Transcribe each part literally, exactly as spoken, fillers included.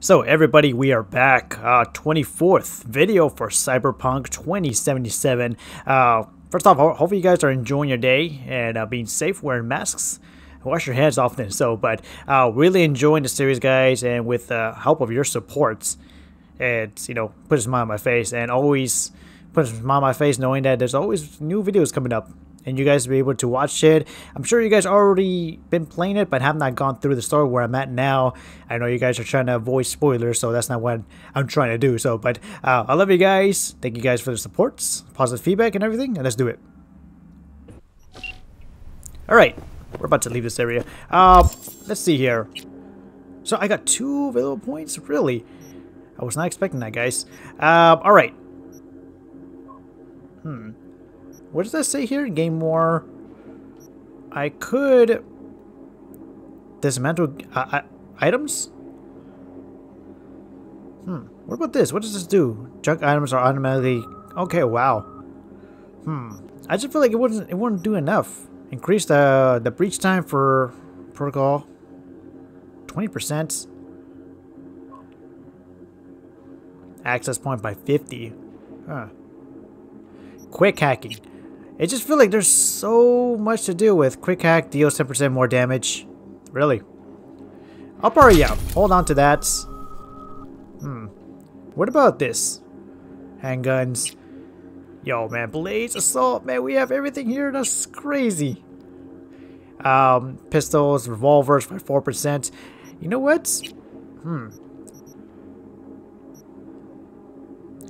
So everybody, we are back. Uh, twenty-fourth video for Cyberpunk twenty seventy-seven. Uh, first off, ho hopefully you guys are enjoying your day and uh, being safe, wearing masks. Wash your hands often. So, but uh, really enjoying the series, guys, and with the help of your supports, it's, you know, put a smile on my face, and always put a smile on my face knowing that there's always new videos coming up, and you guys will be able to watch it. I'm sure you guys already been playing it, but have not gone through the story where I'm at now. I know you guys are trying to avoid spoilers, so that's not what I'm trying to do. So, but uh, I love you guys. Thank you guys for the supports, positive feedback, and everything, and let's do it. All right. We're about to leave this area. Uh, let's see here. So I got two available points? Really? I was not expecting that, guys. Uh, Alright. Hmm. What does that say here? Gain more. I could dismantle uh, items? Hmm. What about this? What does this do? Junk items are automatically... Okay, wow. Hmm. I just feel like it wouldn't, it wouldn't do enough. Increase the, the breach time for protocol twenty percent. Access point by fifty. Huh. Quick hacking. I just feel like there's so much to do with quick hack. Deals ten percent more damage. Really. I'll probably, yeah, hold on to that. Hmm. What about this? Handguns. Yo, man, blades, assault, man, we have everything here. That's crazy. Um, pistols, revolvers by four percent. You know what? Hmm.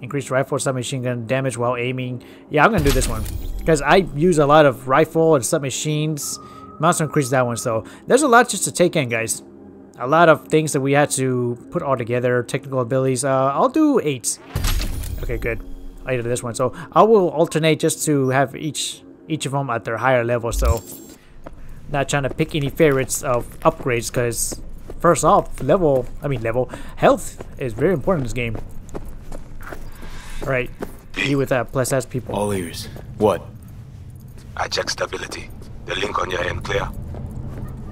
Increased rifle, submachine gun damage while aiming. Yeah, I'm going to do this one. Because I use a lot of rifle and submachines. I'm also increase that one. So there's a lot just to take in, guys. A lot of things that we had to put all together. Technical abilities. Uh, I'll do eight. Okay, good. I did this one, so I will alternate just to have each each of them at their higher level. So not trying to pick any favorites of upgrades, because first off, level I mean level health is very important in this game. All right, you with that Placide people. All ears. What? I check stability. The link on your end clear.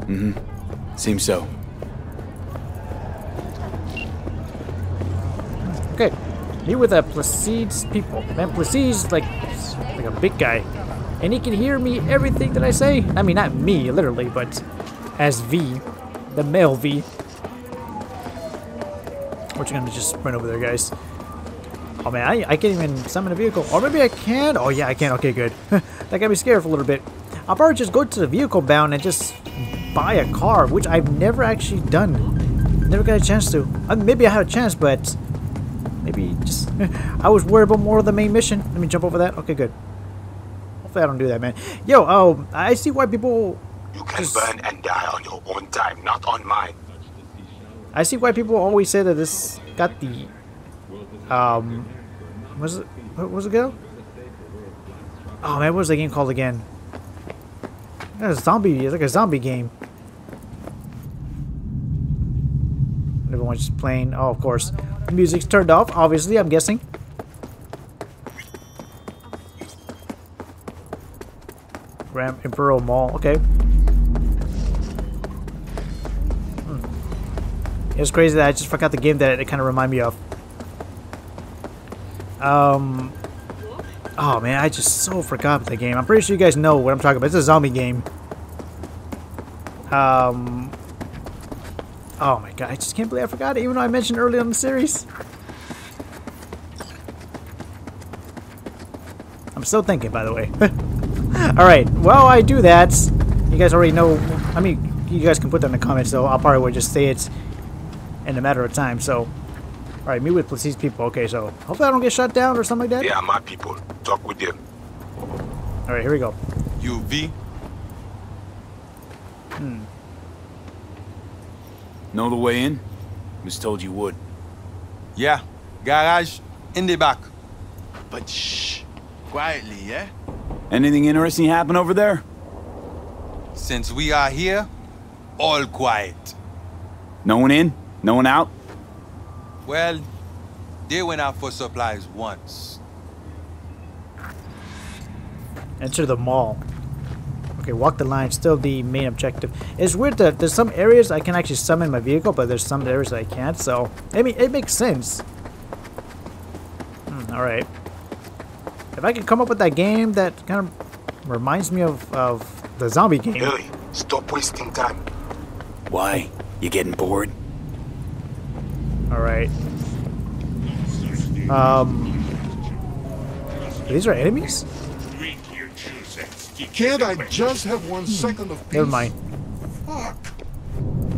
Mm-hmm. Seems so. Okay. He with a Placide's people. Man, Placide's like, like a big guy. And he can hear me, everything that I say. I mean, not me, literally, but as V. The male V. We're gonna just sprint over there, guys. Oh, man, I, I can't even summon a vehicle. Or maybe I can. Oh, yeah, I can. Okay, good. That got me scared for a little bit. I'll probably just go to the vehicle bound and just buy a car, which I've never actually done. Never got a chance to. Uh, maybe I had a chance, but... Maybe just... I was worried about more of the main mission. Let me jump over that. Okay, good. Hopefully I don't do that, man. Yo, oh, I see why people... You can just... burn and die on your own time, not on mine. I see why people always say that this got the... Um... Was it... What was it go? Oh, man, what was the game called again? It's a zombie... It's like a zombie game. Everyone's just playing... Oh, of course. Music's turned off, obviously, I'm guessing. Grand Imperial Mall, okay. Hmm. It's crazy that I just forgot the game that it, it kind of reminded me of. Um, oh man, I just so forgot the game. I'm pretty sure you guys know what I'm talking about. It's a zombie game. Um... Oh my god, I just can't believe I forgot it, even though I mentioned earlier in the series. I'm still thinking, by the way. Alright, while I do that, you guys already know, I mean, you guys can put that in the comments, so I'll probably just say it in a matter of time, so. Alright, meet with Placide's people, okay, so hopefully I don't get shot down or something like that. Yeah, my people. Talk with them. Alright, here we go. U V. Hmm. Know the way in? Was told you would. Yeah, garage in the back. But shh, quietly, yeah? Anything interesting happen over there? Since we are here, all quiet. No one in? No one out? Well, they went out for supplies once. Enter the mall. Okay, walk the line, still the main objective. It's weird that there's some areas I can actually summon my vehicle, but there's some areas I can't, so... I mean, it makes sense. Hmm, alright. If I could come up with that game that kind of reminds me of, of the zombie game. Hurry, stop wasting time. Why? You getting bored? Alright. Um... These are enemies? Kid, I just have one second of peace. Never mind. Fuck.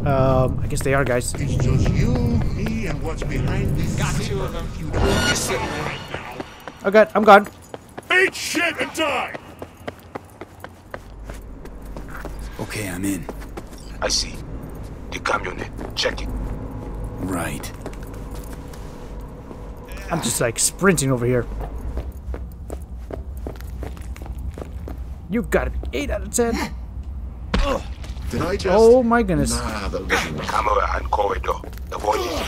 Um, I guess they are, guys. It's just you, me, and what's behind this. Got two of them. You don't listen right now. Oh god, I'm gone. Eat shit and die. Okay, I'm in. I see. The camionette. Check it. Right. I'm just like sprinting over here. You got an eight out of ten. Ugh. Did I just... Oh my goodness. Nah, the camera and corridor. Avoid it.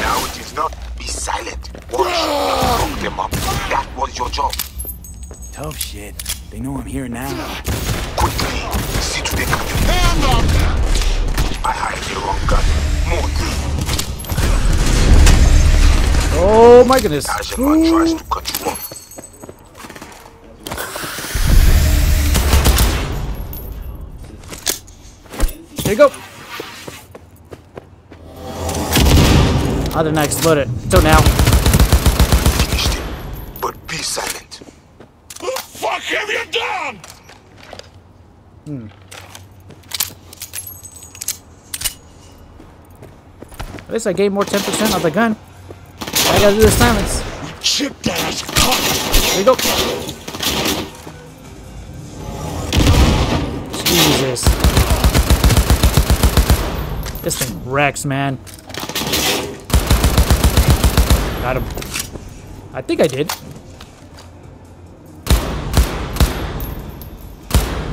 Now it is not. Be silent. Watch. Fuck them up. That was your job. Tough shit. They know I'm here now. Quickly. See to the captain. Hand up. I hide the wrong gun. Move. Oh my goodness. Azeman tries to cut you off. There you go. I didn't explode it. So now. Finished it, but be silent. What the fuck have you done? Hmm. At least I gave more ten percent of the gun. I gotta do the silence. Chip that ass cock. There you go. Jesus. This thing wrecks, man. Got him. I think I did.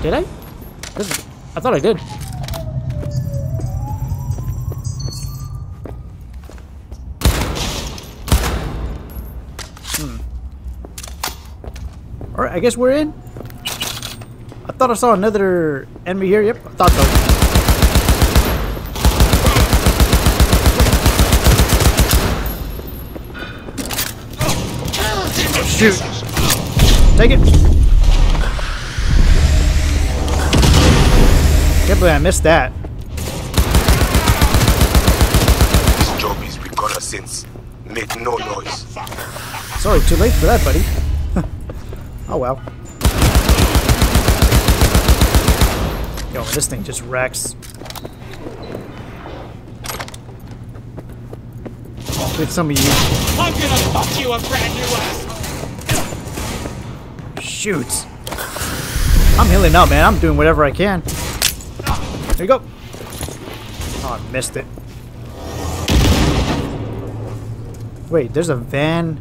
Did I? This is, I thought I did. I guess we're in. I thought I saw another enemy here. Yep, I thought so. Shoot. Take it. Can't believe I missed that. This job is because of sense. Make no noise. Sorry, too late for that, buddy. Oh well. Yo, this thing just wrecks. With some of you. I'm gonna fuck you a brand new ass. Shoot. I'm healing up, man. I'm doing whatever I can. There you go. Oh, I missed it. Wait, there's a van.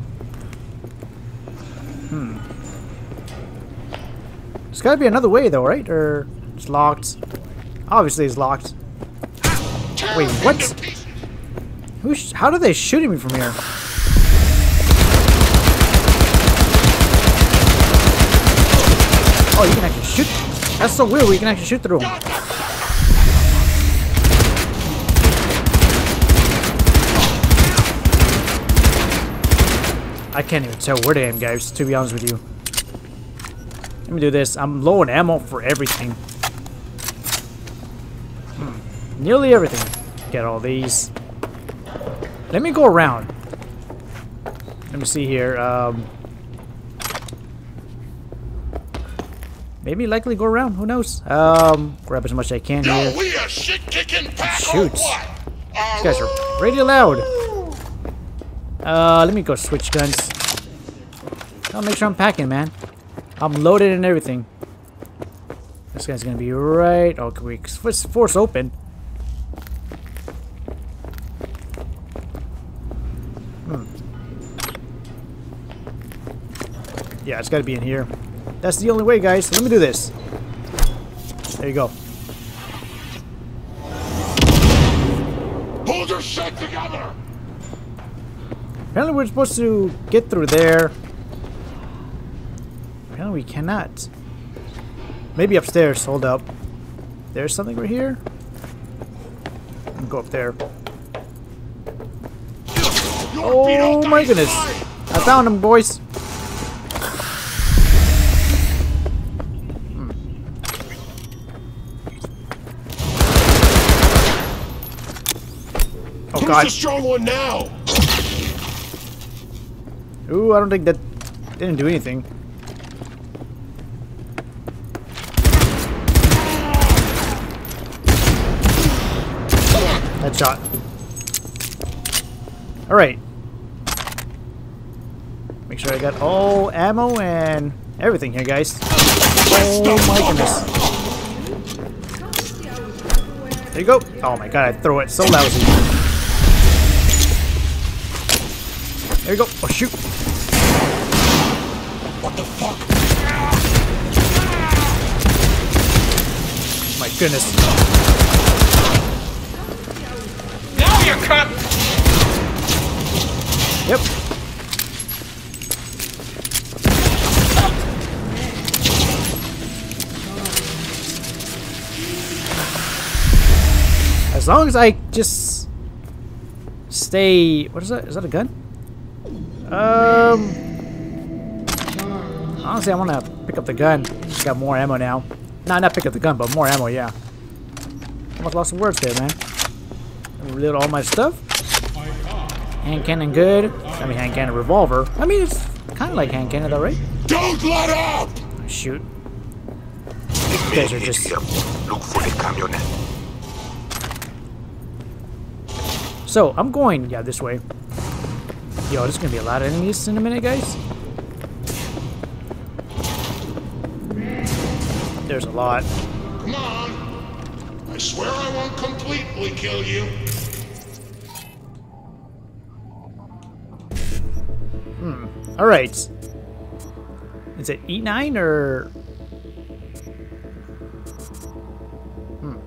Hmm. There's gotta be another way though, right? Or it's locked. Obviously it's locked. Wait, what? Who sh how do they shoot at me from here? Oh, you can actually shoot. That's so weird, we can actually shoot through them. I can't even tell where they am, guys, to be honest with you. Let me do this. I'm low on ammo for everything. Hmm. Nearly everything. Get all these. Let me go around. Let me see here. Um, maybe likely go around. Who knows? Um, grab as much as I can here. Shoot. These guys are pretty loud. Uh, let me go switch guns. I'll make sure I'm packing, man. I'm loaded and everything. This guy's gonna be right. Oh, can we force open? Hmm. Yeah, it's gotta be in here. That's the only way, guys. Let me do this. There you go. Hold your shit together. Apparently, we're supposed to get through there. No, we cannot. Maybe upstairs. Hold up. There's something right here? I'll go up there. Oh my goodness. I found him, boys. Hmm. Oh god. Who's the strong one now? Ooh, I don't think that didn't do anything. Headshot. Alright. Make sure I got all ammo and everything here, guys. Oh my goodness. There you go. Oh my god, I throw it so lousy. There you go. Oh shoot. What the fuck? My goodness. Now you're cut. Yep. As long as I just stay... What is that? Is that a gun? Um... Honestly, I want to pick up the gun. Just got more ammo now. Nah, not pick up the gun, but more ammo, yeah. Almost lost some words there, man. Reload all my stuff. Hand cannon good. I mean, hand cannon revolver. I mean, it's kind of like hand cannon, though, right? Don't let up! Shoot. You guys are just... Look for the camionette. So, I'm going, yeah, this way. Yo, there's gonna be a lot of enemies in a minute, guys. There's a lot. Come on! I swear I won't completely kill you. Hmm. Alright. Is it E nine or... Hmm.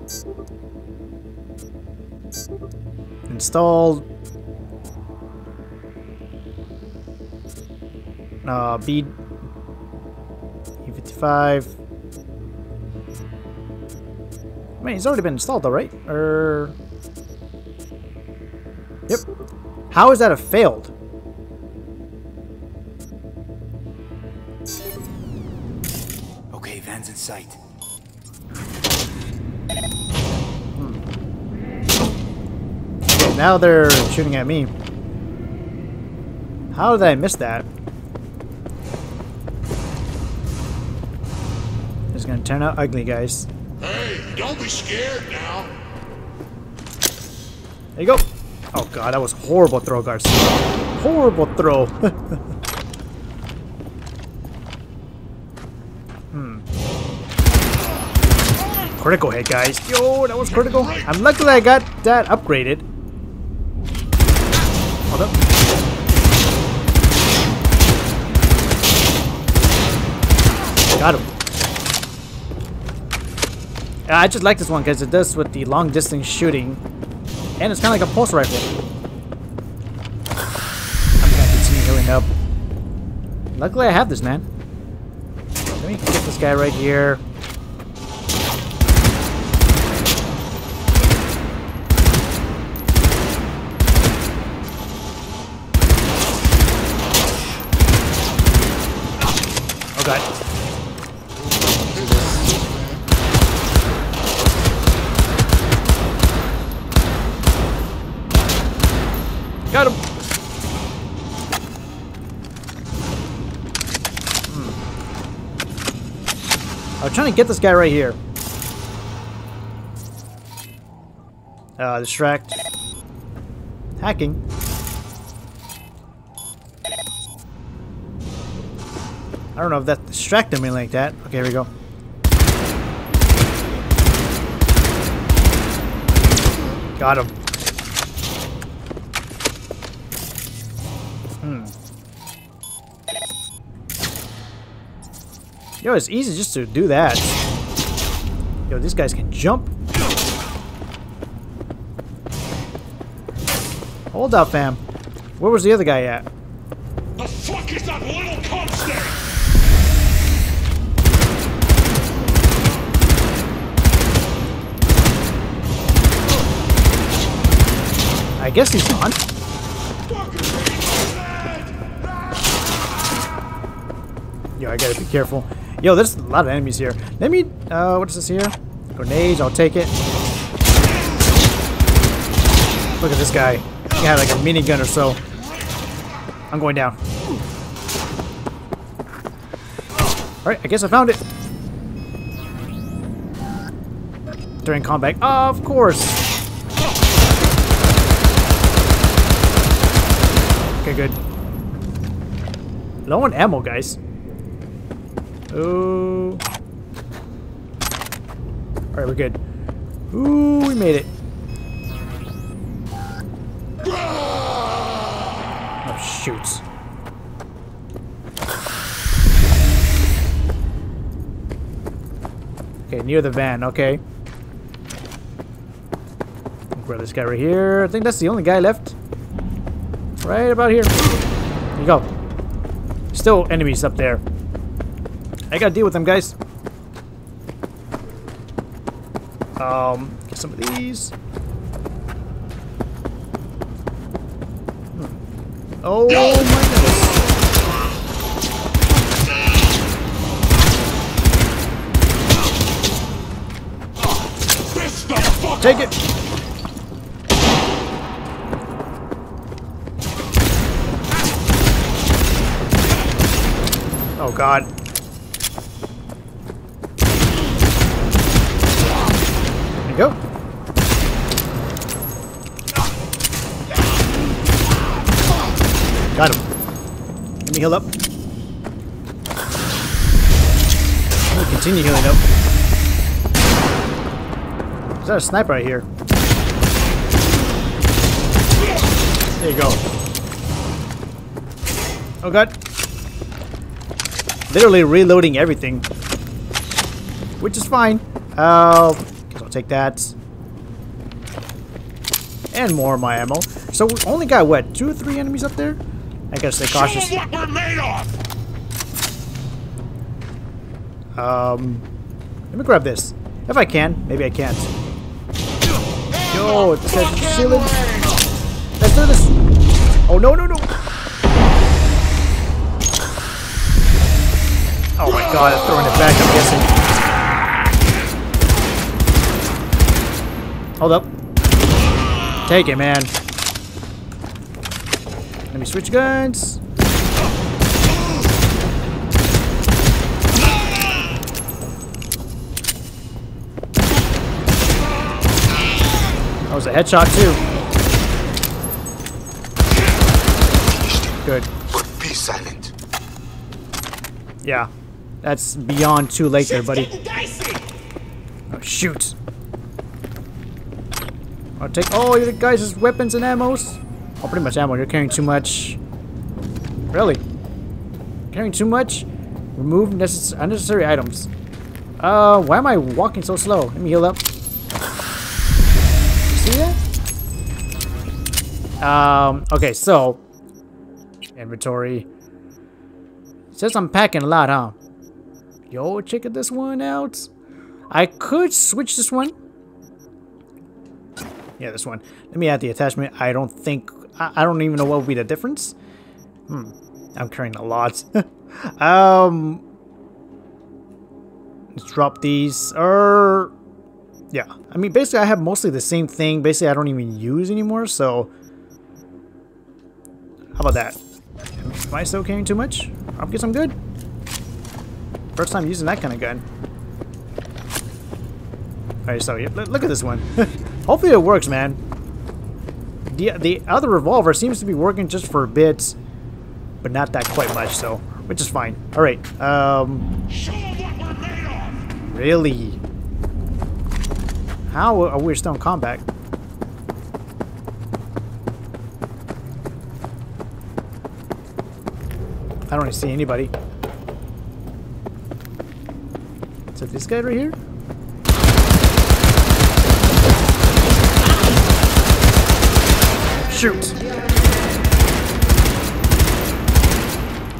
Installed uh, B E fifty-five. Wait, it's already been installed though, right? Or yep. How is that a failed? Okay, van's in sight. Now they're shooting at me. How did I miss that? It's gonna turn out ugly, guys. Hey, don't be scared now. There you go. Oh god, that was horrible throw, guys. Horrible throw. Hmm. Critical hit, guys. Yo, that was critical. I'm lucky I got that upgraded. Hold up. Got him. I just like this one because it does with the long distance shooting. And it's kind of like a pulse rifle. I'm going to continue healing up. Luckily I have this, man. Let me get this guy right here. Got it. Got him. Hmm. I'm trying to get this guy right here. Uh, distract. Hacking. I don't know if that distracted me like that. Okay, here we go. Got him. Hmm. Yo, it's easy just to do that. Yo, these guys can jump. Hold up, fam. Where was the other guy at? The fuck is that little cop? I guess he's gone. Yo, I gotta be careful. Yo, there's a lot of enemies here. Let me, uh, what is this here? Grenades, I'll take it. Look at this guy. He had like a minigun or so. I'm going down. Alright, I guess I found it. During combat. Oh, of course. Okay, good. Low on ammo, guys. Ooh. Alright, we're good. Ooh, we made it. Oh, shoots. Okay, near the van, okay. Grab this guy right here. I think that's the only guy left. Right about here. There you go. Still enemies up there. I gotta deal with them, guys. Um, get some of these. Oh my goodness. Take it. Oh God. Go. Got him. Let me heal up. We'll continue healing up. Is that a sniper right here? There you go. Oh God. Literally reloading everything. Which is fine. Uh... Take that. And more of my ammo. So we only got, what, two or three enemies up there? I gotta stay cautious. Show 'em what we're made of. Um, let me grab this. If I can. Maybe I can't. Yo, it's that shielded. Let's do this. Oh, no, no, no. Oh my God, I'm throwing it back, I'm guessing. Hold up. Take it, man. Let me switch guns. That was a headshot, too. Good. Be silent. Yeah. That's beyond too late there, buddy. Oh, shoot. I'll take all your guys' weapons and ammos. Oh, pretty much ammo. You're carrying too much. Really? Carrying too much? Remove necess- unnecessary items. Uh, why am I walking so slow? Let me heal up. You see that? Um, okay, so. Inventory. It says I'm packing a lot, huh? Yo, check this one out. I could switch this one. Yeah, this one. Let me add the attachment. I don't think... I, I don't even know what would be the difference. Hmm. I'm carrying a lot. um... Let's drop these. Or... Yeah. I mean, basically, I have mostly the same thing. Basically, I don't even use anymore, so... How about that? Am I still carrying too much? I guess I'm good. First time using that kind of gun. Alright, so look at this one. Hopefully it works, man. The, the other revolver seems to be working just for a bit, but not that quite much, so, which is fine. Alright, um... really? How are we still in combat? I don't see anybody. Is it this guy right here? Shoot.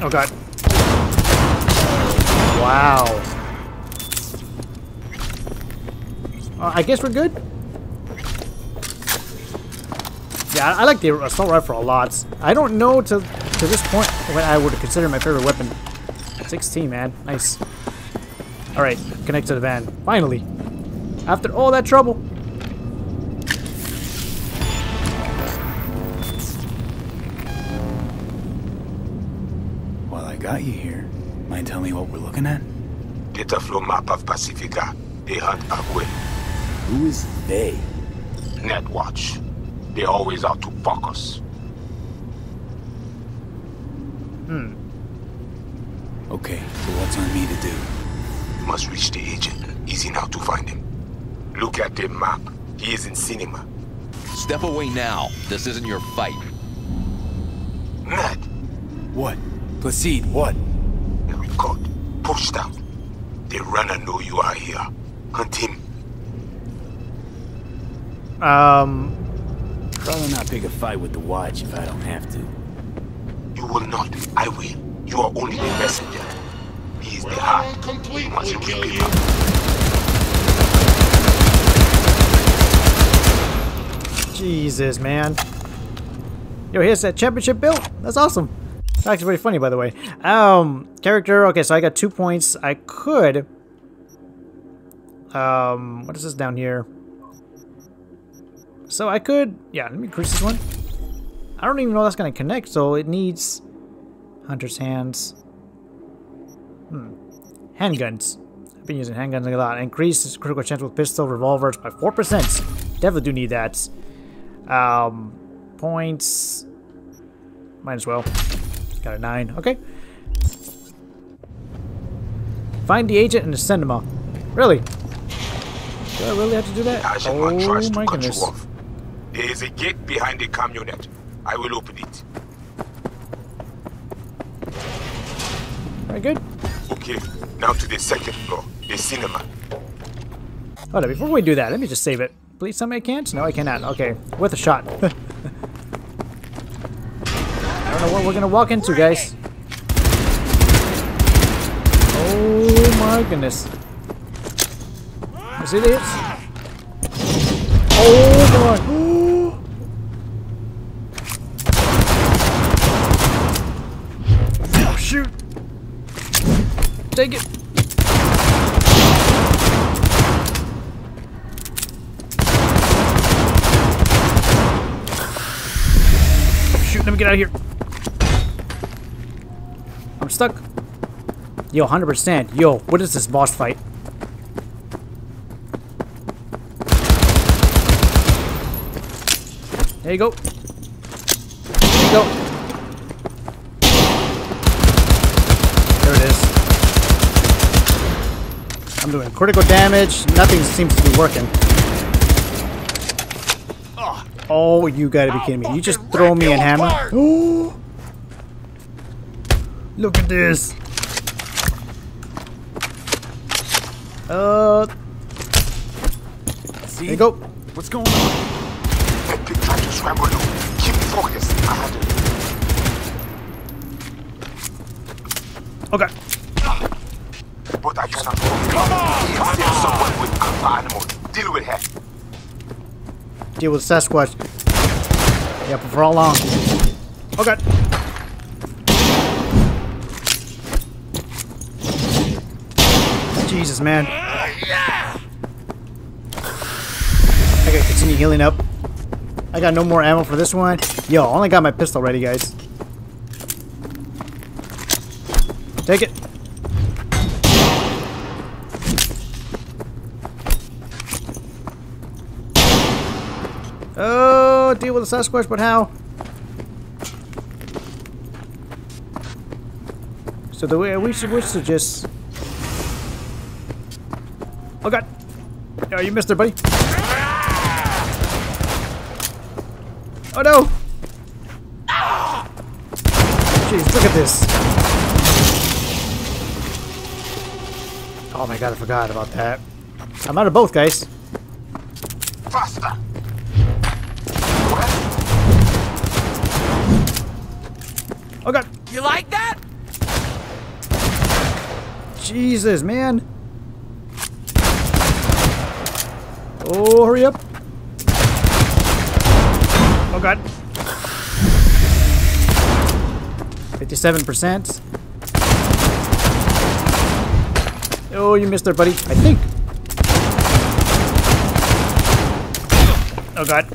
Oh God. Wow. Uh, I guess we're good. Yeah, I, I like the assault rifle a lot. I don't know to to this point what I would consider my favorite weapon. sixteen, man. Nice. All right, connect to the van. Finally, after all that trouble. Well, I got you here. Mind telling me what we're looking at? Get a flow map of Pacifica. They hunt Agwe. Who is they? Netwatch. They always out to fuck us. Hmm. Okay, so what's on me to do? You must reach the agent. Easy now to find him. Look at the map. He is in cinema. Step away now. This isn't your fight. Ned! What? Placide, what? They were caught. Pushed out. They run and know you are here. Hunt him. Um... Probably not pick a fight with the watch if I don't have to. You will not. I will. You are only the messenger. He is the heart. He must kill you. Jesus, man. Yo, here's that championship belt. That's awesome. It's actually pretty funny, by the way. Um, character. Okay, so I got two points. I could. Um, what is this down here? So I could, yeah, let me increase this one. I don't even know that's going to connect, so it needs hunter's hands. Hmm. Handguns. I've been using handguns a lot. Increase critical chance with pistol revolvers by four percent. Definitely do need that. Um, points. Might as well. Got a nine. Okay. Find the agent in the cinema. Really? Do I really have to do that? The oh tries my to cut goodness. You off. There is a gate behind the camionet. I will open it. Very good. Okay, now to the second floor, the cinema. Hold on, before we do that, let me just save it. Please tell me I can't? No, I cannot. Okay, worth a shot. I don't know what we're gonna walk into, guys. Oh my goodness. You see this? Oh, come on. Ooh. Oh, shoot. Take it. Shoot, let me get out of here. I'm stuck. Yo, one hundred percent. Yo, what is this boss fight? There you go. There you go. There it is. I'm doing critical damage. Nothing seems to be working. Oh, you gotta be kidding me. You just throw me a hammer. Ooh. Look at this. Uh. There you go. What's going on? Try to scramble you. Keep focused. I had it. Okay. But I cannot focus. Come on! Come on. Someone with alpha animal. Deal with her. Deal with Sasquatch. Yeah, but for how long? Okay. Jesus, man. I gotta continue healing up. I got no more ammo for this one. Yo, I only got my pistol ready, guys. Take it. Oh, deal with the Sasquatch, but how? So the way we should wish to just... Oh, God. Oh, you missed it, buddy. Oh no! Ah! Jeez, look at this. Oh my god, I forgot about that. I'm out of both, guys. Faster! Oh god! You like that? Jesus, man! Oh, hurry up! Oh god. fifty-seven percent. Oh, you missed there, buddy. I think. Oh god.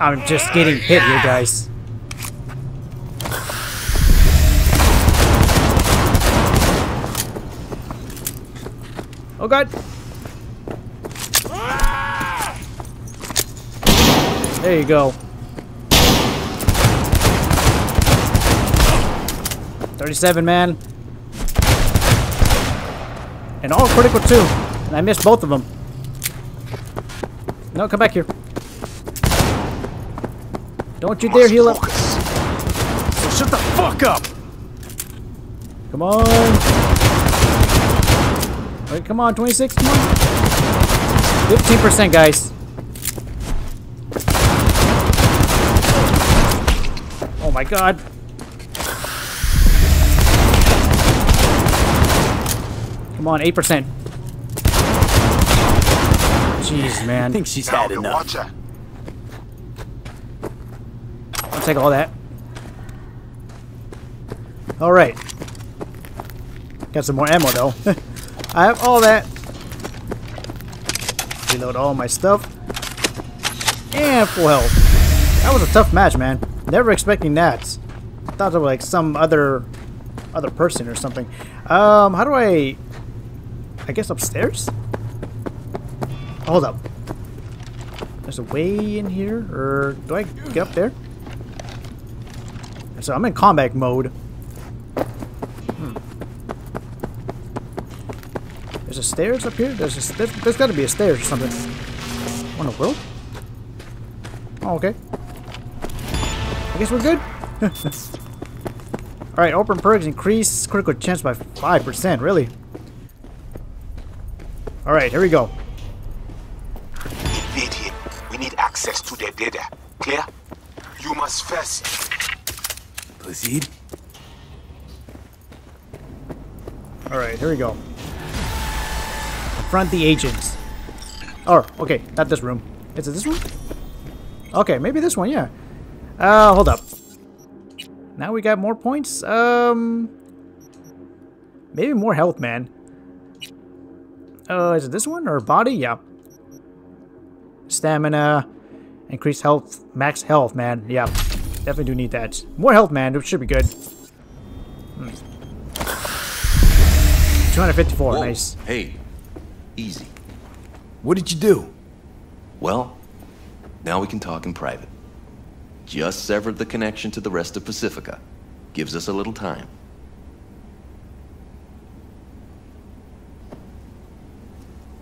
I'm just getting hit here, guys. Oh god. There you go. thirty-seven, man. And all critical too. And I missed both of them. No, come back here. Don't you dare heal up. Shut the fuck up. Come on. Wait, come on, twenty-six. Come on. fifteen percent, guys. Oh my god. Come on, eight percent. Jeez, man. I think she's had enough. I'll take all that. Alright. Got some more ammo, though. I have all that. Reload all my stuff. And full health. That was a tough match, man. Never expecting that. I thought it was like some other other person or something. Um, how do I... I guess upstairs? Hold up. There's a way in here? Or do I get up there? So I'm in combat mode. Hmm. There's a stairs up here? There's a, there's, there's gotta be a stairs or something. What in the world? Oh, okay. I guess we're good. Alright, open perks increase critical chance by five percent. Really? Alright, here we go. Evade him. We need access to their data. Clear? You must first. Placide? Alright, here we go. Confront the agents. Oh, okay. Not this room. Is it this room? Okay, maybe this one, yeah. Uh, hold up. Now we got more points. Um, maybe more health, man. Uh, is it this one or body? Yeah. Stamina, increase health, max health, man. Yeah, definitely do need that. More health, man. It should be good. Hmm. two hundred fifty-four. Whoa. Nice. Hey, easy. What did you do? Well, now we can talk in private. Just severed the connection to the rest of Pacifica. Gives us a little time.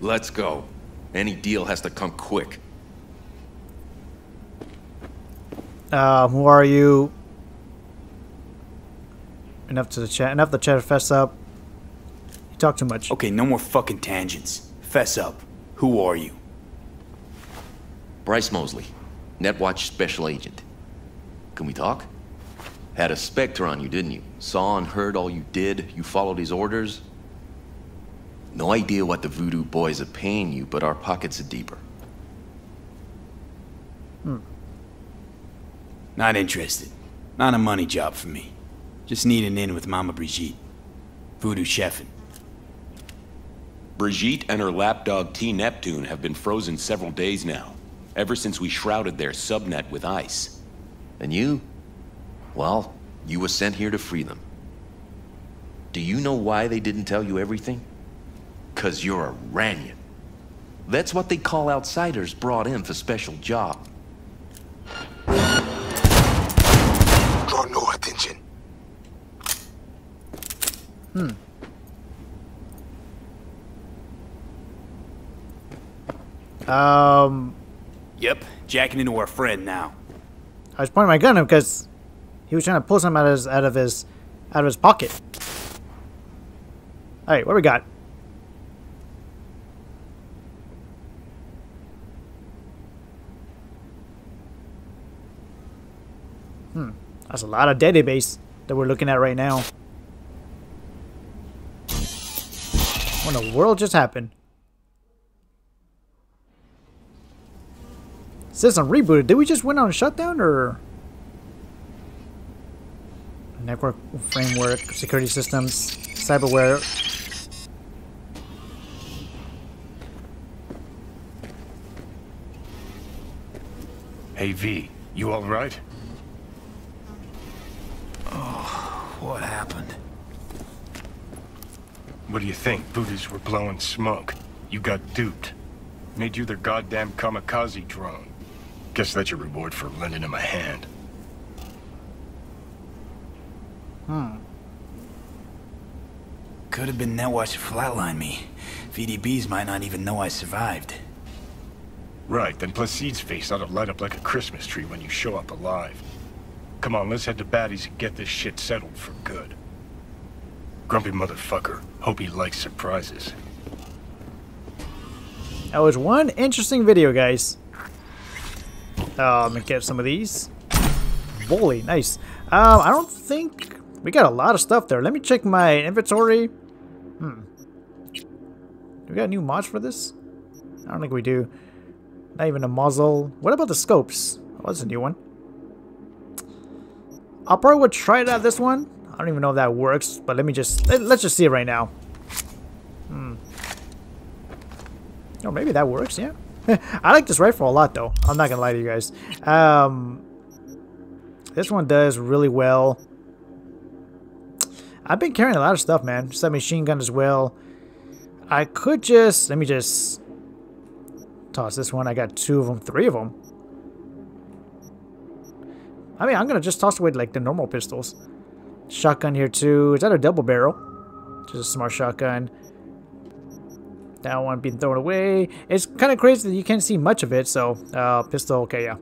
Let's go. Any deal has to come quick. Uh, who are you? Enough to the chat. Enough the chat to fess up. You talk too much. Okay, no more fucking tangents. Fess up. Who are you? Bryce Moseley, Netwatch Special Agent. Can we talk? Had a specter on you, didn't you? Saw and heard all you did. You followed his orders. No idea what the Voodoo boys are paying you, but our pockets are deeper. Hmm. Not interested. Not a money job for me. Just need an in with Mama Brigitte. Voodoo chefin'. Brigitte and her lapdog T-Neptune have been frozen several days now, ever since we shrouded their subnet with ice. And you? Well, you were sent here to free them. Do you know why they didn't tell you everything? 'Cause you're a Ranyan. That's what they call outsiders brought in for special job. Draw no attention. Hmm. Um. Yep, jacking into our friend now. I was pointing my gun at him because he was trying to pull something out of his out of his out of his pocket. All right, what do we got? Hmm. That's a lot of database that we're looking at right now. What in the world just happened? System rebooted. Did we just went on shutdown or? Network framework, security systems, cyberware. Hey V, you all right? Oh, what happened? What do you think? Voodoo's were blowing smoke. You got duped. Made you their goddamn kamikaze drone. Guess that's your reward for lending him a hand. Hmm. Could have been Netwatch to flatline me. V D Bs might not even know I survived. Right, then Placide's face ought to light up like a Christmas tree when you show up alive. Come on, let's head to Batty's and get this shit settled for good. Grumpy motherfucker. Hope he likes surprises. That was one interesting video, guys. Uh, I'm gonna get some of these. Bully, nice. Um, I don't think... We got a lot of stuff there. Let me check my inventory. Hmm. Do we got new mods for this? I don't think we do. Not even a muzzle. What about the scopes? Oh, that's a new one. I probably would try it out this one. I don't even know if that works, but let me just... Let's just see it right now. Hmm. Oh, maybe that works, yeah. I like this rifle a lot, though. I'm not gonna lie to you guys. Um... This one does really well. I've been carrying a lot of stuff, man. Just that machine gun as well. I could just... Let me just... Toss this one. I got two of them. Three of them. I mean, I'm going to just toss away, like, the normal pistols. Shotgun here, too. Is that a double barrel? Just a smart shotgun. That one being thrown away. It's kind of crazy that you can't see much of it, so... Uh, pistol. Okay, yeah.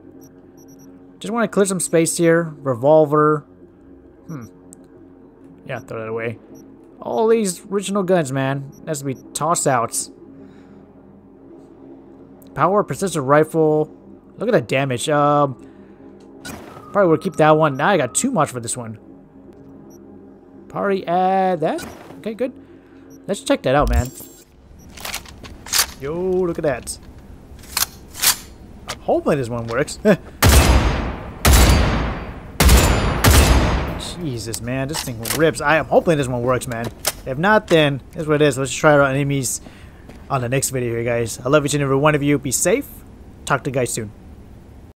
Just want to clear some space here. Revolver. Hmm. Yeah, throw that away. All these original guns, man. That has to be toss-outs. Power, precision rifle. Look at that damage. Um, probably would keep that one. Now I got too much for this one. Probably add that. Okay, good. Let's check that out, man. Yo, look at that. I'm hoping this one works. Jesus, man, this thing rips. I am hoping this one works, man. If not, then that's what it is. Let's try it on enemies on the next video here, guys. I love each and every one of you. Be safe. Talk to you guys soon.